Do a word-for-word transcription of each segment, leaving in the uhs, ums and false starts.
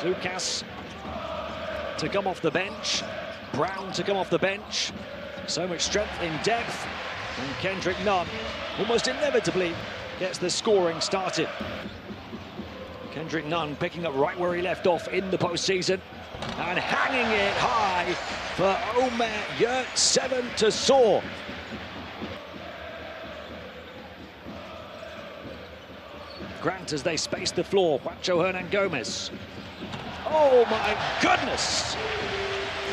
Sloukas to come off the bench. Brown to come off the bench. So much strength in depth. And Kendrick Nunn almost inevitably gets the scoring started. Kendrick Nunn picking up right where he left off in the postseason and hanging it high for Ömer Yurtseven to soar. Grant as they space the floor. Juancho Hernangómez. Oh my goodness!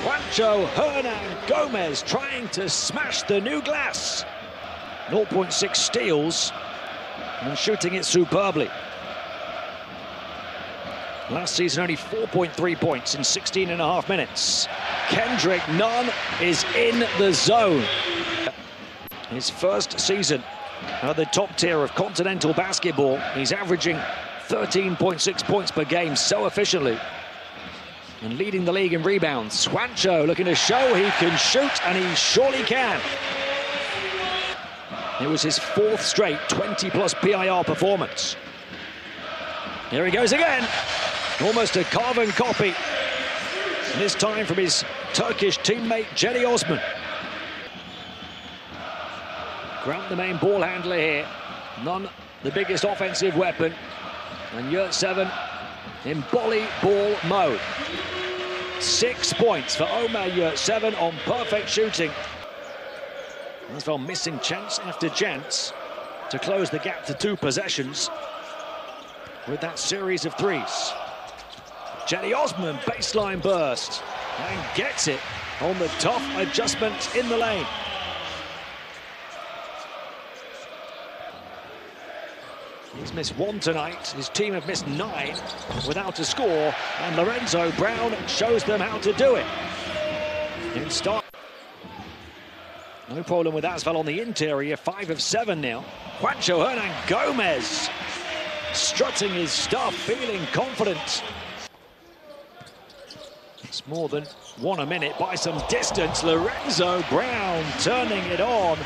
Juancho Hernangómez trying to smash the new glass. zero point six steals and shooting it superbly. Last season, only four point three points in sixteen and a half minutes. Kendrick Nunn is in the zone. His first season at the top tier of continental basketball, he's averaging thirteen point six points per game so efficiently and leading the league in rebounds. Juancho looking to show he can shoot, and he surely can. It was his fourth straight twenty plus P I R performance. Here he goes again. Almost a carbon copy, this time from his Turkish teammate Cedi Osman. Grant the main ball handler here, Nunn the biggest offensive weapon, and Yurtseven in volley ball mode. Six points for Ömer Yurtseven on perfect shooting. Asvel missing chance after chance to close the gap to two possessions with that series of threes. Cedi Osman baseline burst and gets it on the tough adjustment in the lane. He's missed one tonight. His team have missed nine without a score, and Lorenzo Brown shows them how to do it. In start, no problem with Asvel on the interior. Five of seven now. Juancho Hernangómez strutting his stuff, feeling confident. It's more than one a minute by some distance. Lorenzo Brown turning it on,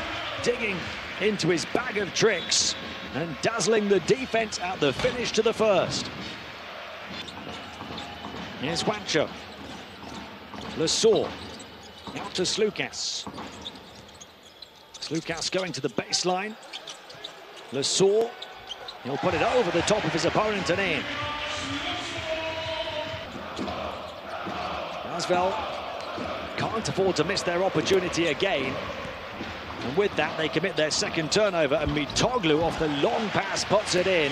digging into his bag of tricks and dazzling the defense at the finish to the first. Here's Juancho. Lasour out to Sloukas. Sloukas going to the baseline. Lasour, he'll put it over the top of his opponent and in. Asvel can't afford to miss their opportunity again. And with that, they commit their second turnover, and Mitoglou off the long pass puts it in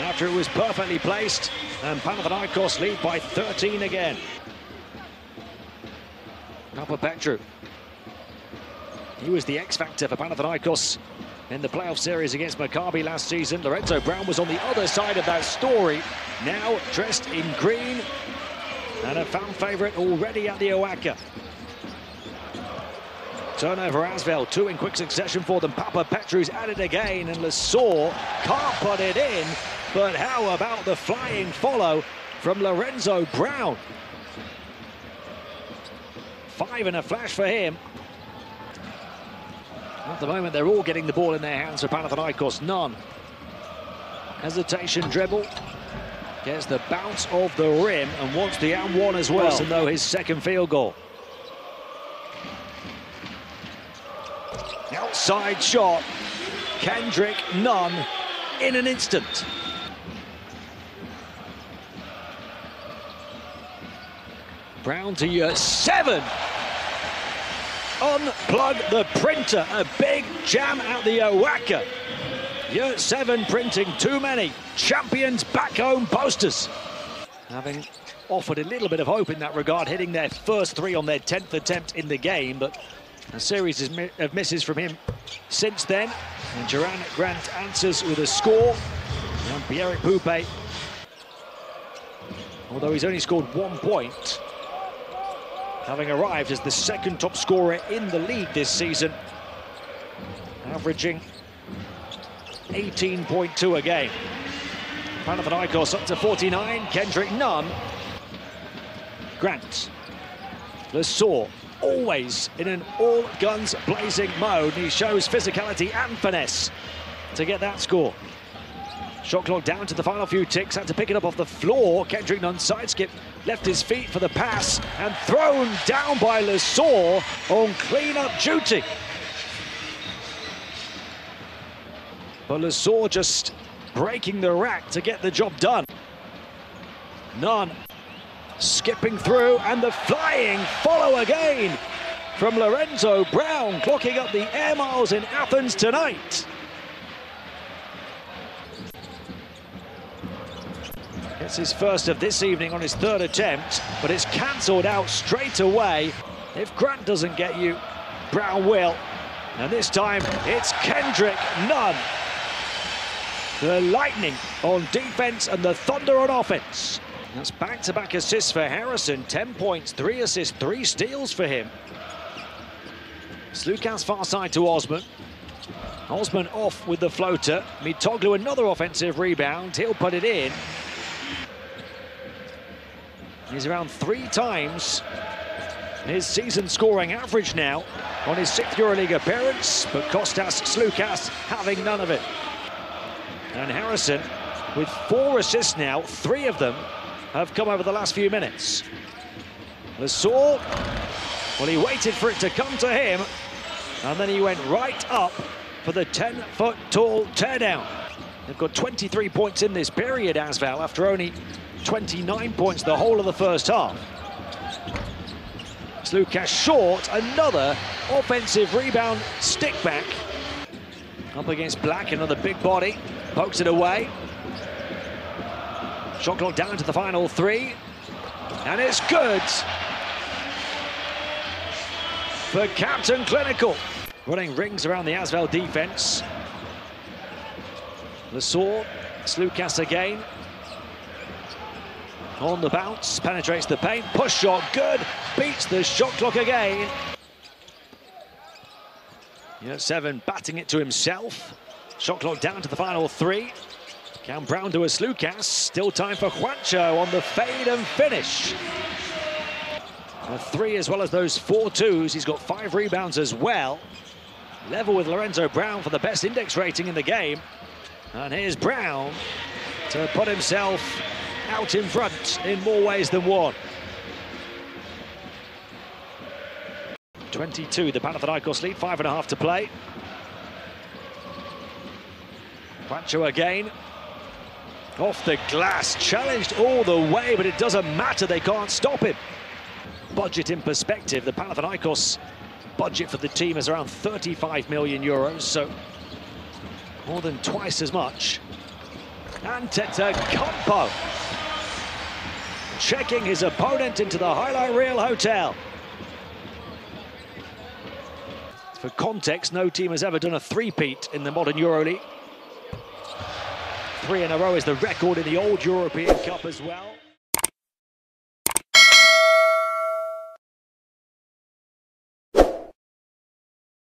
after it was perfectly placed, and Panathinaikos lead by thirteen again. Papapetrou. He was the X-factor for Panathinaikos in the playoff series against Maccabi last season. Lorenzo Brown was on the other side of that story, now dressed in green, and a fan favourite already at the OAKA. Turnover Asvel, two in quick succession for them. Papapetrou's at it again, and Lasour can't put it in, but how about the flying follow from Lorenzo Brown? Five in a flash for him. At the moment, they're all getting the ball in their hands for Panathinaikos. Nunn. Hesitation dribble. Gets the bounce of the rim and wants the and one as well, and though his second field goal. Outside shot, Kendrick Nunn in an instant. Brown to Yurtseven. Unplug the printer, a big jam at the OAKA. Yurtseven printing too many champions back home posters. Having offered a little bit of hope in that regard, hitting their first three on their tenth attempt in the game, but a series of misses from him since then. And Jerian Grant answers with a score. And Pierre Poupe, although he's only scored one point, having arrived as the second top scorer in the league this season, averaging eighteen point two a game. Panathinaikos up to forty-nine. Kendrick Nunn. Grant. Lasour, always in an all guns blazing mode. He shows physicality and finesse to get that score. Shot clock down to the final few ticks, had to pick it up off the floor. Kendrick Nunn side skip, left his feet for the pass, and thrown down by Lasour on clean-up duty. But Lasour just breaking the rack to get the job done. Nunn skipping through, and the flying follow again from Lorenzo Brown, clocking up the air miles in Athens tonight. Gets his first of this evening on his third attempt, but it's cancelled out straight away. If Grant doesn't get you, Brown will. And this time, it's Kendrick Nunn. The Lightning on defense and the Thunder on offense. That's back-to-back assists for Harrison. Ten points, three assists, three steals for him. Sloukas far side to Osman. Osman off with the floater. Mitoglou another offensive rebound. He'll put it in. He's around three times his season scoring average now on his sixth EuroLeague appearance, but Kostas Sloukas having none of it. And Harrison with four assists now, three of them have come over the last few minutes. Lasour, well, he waited for it to come to him, and then he went right up for the ten-foot-tall teardown. They've got twenty-three points in this period, Asvel, after only twenty-nine points the whole of the first half. Sloukas short, another offensive rebound, stick back. Up against Black, another big body, pokes it away. Shot clock down to the final three, and it's good for Captain Clinical. Running rings around the Asvel defense. Lasour, Sloukas again. On the bounce, penetrates the paint, push shot, good, beats the shot clock again. Yurtseven batting it to himself. Shot clock down to the final three. Can Brown do a Sloukas? Still time for Juancho on the fade and finish. A three as well as those four twos. He's got five rebounds as well. Level with Lorenzo Brown for the best index rating in the game. And here's Brown to put himself out in front in more ways than one. twenty-two, the Panathinaikos lead, five and a half to play. Juancho again. Off the glass, challenged all the way, but it doesn't matter, they can't stop him. Budget in perspective, the Panathinaikos budget for the team is around thirty-five million euros, so more than twice as much. Antetokounmpo checking his opponent into the highlight reel hotel. For context, no team has ever done a three-peat in the modern EuroLeague. Three in a row is the record in the old European Cup as well.